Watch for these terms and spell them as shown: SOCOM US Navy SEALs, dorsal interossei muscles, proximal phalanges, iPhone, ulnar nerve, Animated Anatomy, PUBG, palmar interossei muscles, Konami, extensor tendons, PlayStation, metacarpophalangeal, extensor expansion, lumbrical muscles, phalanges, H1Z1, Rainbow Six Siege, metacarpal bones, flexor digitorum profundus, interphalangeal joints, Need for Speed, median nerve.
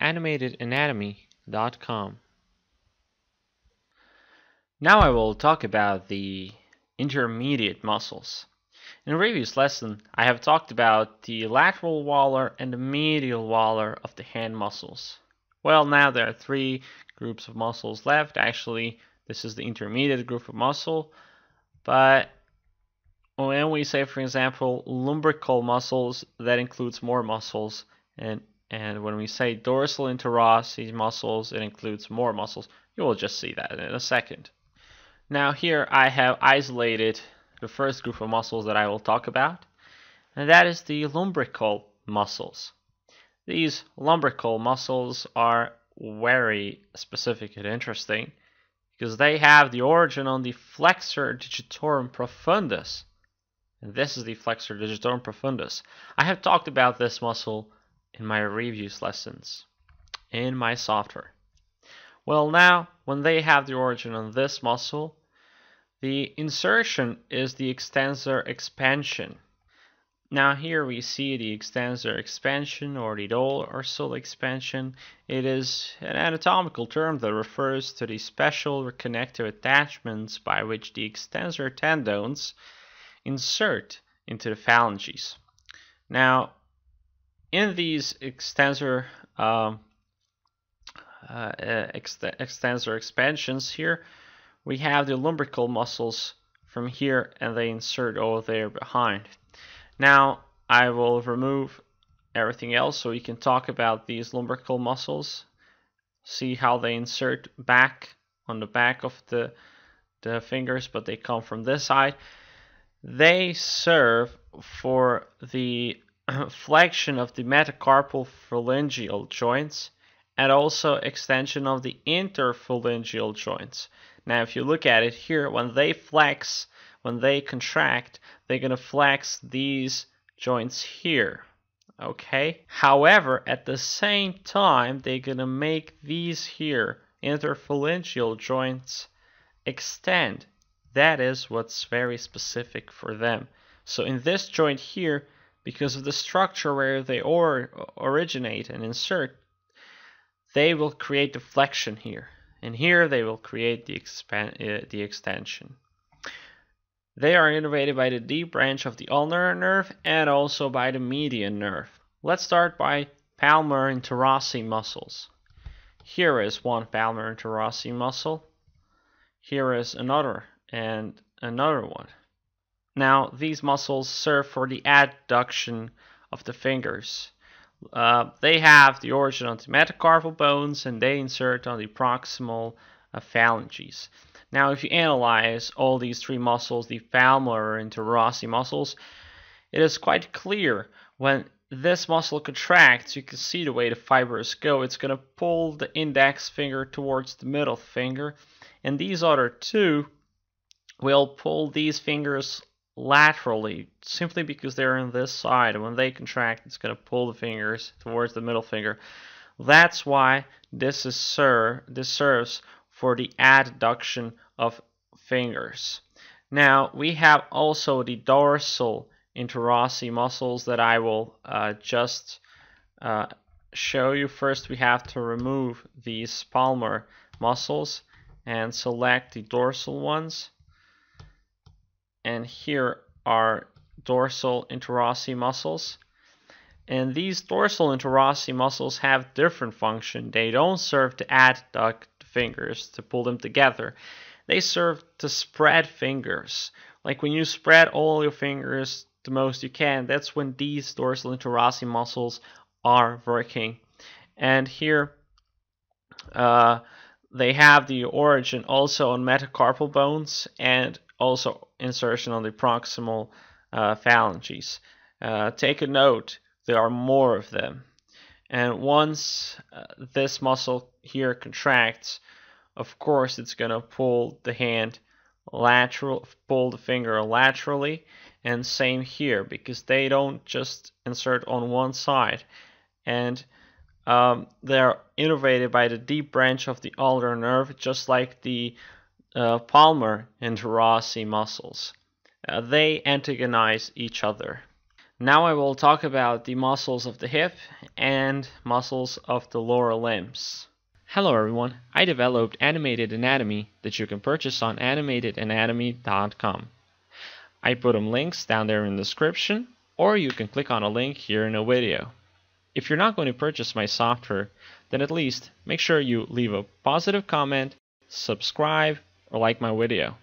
animatedanatomy.com. Now I will talk about the intermediate muscles. In a previous lesson, I have talked about the lateral walar and the medial walar of the hand muscles. Well, now there are three groups of muscles left. Actually, this is the intermediate group of muscle. But when we say, for example, lumbrical muscles, that includes more muscles. And when we say dorsal interossei muscles, it includes more muscles. You will just see that in a second. Now here I have isolated the first group of muscles that I will talk about, and that is the lumbrical muscles. These lumbrical muscles are very specific and interesting because they have the origin on the flexor digitorum profundus. And this is the flexor digitorum profundus. I have talked about this muscle in my reviews lessons in my software. Well, now when they have the origin on this muscle, the insertion is the extensor expansion. Now here we see the extensor expansion or the dorsal expansion. It is an anatomical term that refers to the special connective attachments by which the extensor tendons insert into the phalanges. Now in these extensor expansions here, we have the lumbrical muscles from here and they insert over there behind. Now I will remove everything else so we can talk about these lumbrical muscles. See how they insert back on the back of the fingers, but they come from this side. They serve for the flexion of the metacarpal phalangeal joints and also extension of the interphalangeal joints. Now if you look at it here, when they flex, when they contract, they're going to flex these joints here, okay? However, at the same time, they're going to make these here, interphalangeal joints, extend. That is what's very specific for them. So in this joint here, because of the structure where they originate and insert, they will create the flexion here. And here they will create the extension. They are innervated by the deep branch of the ulnar nerve and also by the median nerve. Let's start by palmar interossei muscles. Here is one palmar interossei muscle. Here is another and another one. Now these muscles serve for the adduction of the fingers. They have the origin on the metacarpal bones and they insert on the proximal phalanges. Now if you analyze all these three muscles, the palmar interossei muscles, it is quite clear when this muscle contracts, you can see the way the fibers go. It's going to pull the index finger towards the middle finger, and these other two will pull these fingers laterally, simply because they're on this side, and when they contract, it's going to pull the fingers towards the middle finger. That's why this serves for the adduction of fingers. Now we have also the dorsal interossei muscles that I will just show you. First, we have to remove these palmar muscles and select the dorsal ones. And here are dorsal interossei muscles. And these dorsal interossei muscles have different function. They don't serve to adduct the fingers, to pull them together. They serve to spread fingers. Like when you spread all your fingers the most you can, that's when these dorsal interossei muscles are working. And here they have the origin also on metacarpal bones and also insertion on the proximal phalanges. Take a note, there are more of them. And once this muscle here contracts, of course it's going to pull the hand lateral, pull the finger laterally, and same here, because they don't just insert on one side. And they're innervated by the deep branch of the ulnar nerve, just like the palmar interossei muscles. They antagonize each other. Now I will talk about the muscles of the hip and muscles of the lower limbs. Hello everyone, I developed Animated Anatomy that you can purchase on animatedanatomy.com. I put them links down there in the description, or you can click on a link here in a video. If you're not going to purchase my software, then at least make sure you leave a positive comment, subscribe, or like my video.